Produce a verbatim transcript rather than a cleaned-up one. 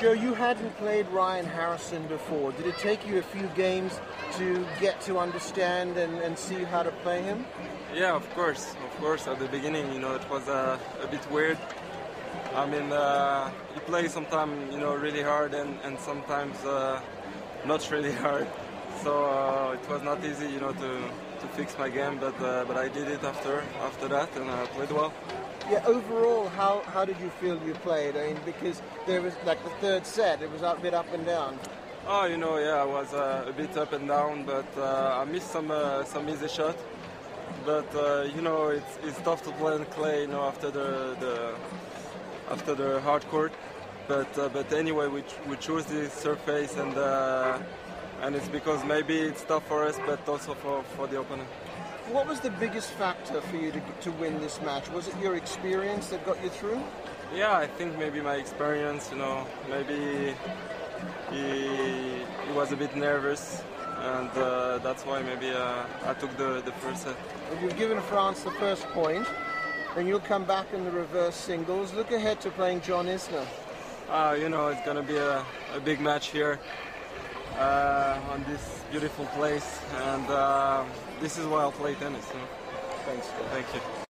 Joe, you hadn't played Ryan Harrison before. Did it take you a few games to get to understand and, and see how to play him? Yeah, of course, of course. At the beginning, you know, it was uh, a bit weird. I mean, uh, you play sometimes, you know, really hard and, and sometimes uh, not really hard. So uh, it was not easy, you know, to, to fix my game, but uh, but I did it after after that, and I played well. Yeah, overall, how, how did you feel you played? I mean, because there was, like, the third set, it was a bit up and down. Oh, you know, yeah, I was uh, a bit up and down, but uh, I missed some uh, some easy shot. But, uh, you know, it's it's tough to play on clay, you know, after the, the, after the hard court. But uh, but anyway, we, ch we chose this surface, and, uh, and it's because maybe it's tough for us, but also for, for the opponent. What was the biggest factor for you to, to win this match? Was it your experience that got you through? Yeah, I think maybe my experience, you know, maybe he, he was a bit nervous, and uh, that's why maybe uh, I took the, the first set. Well, you've given France the first point, and you'll come back in the reverse singles. Look ahead to playing John Isner. Uh, you know, it's going to be a, a big match here. Uh, on this beautiful place, and uh, this is why I play tennis. So. Thanks. Thank you.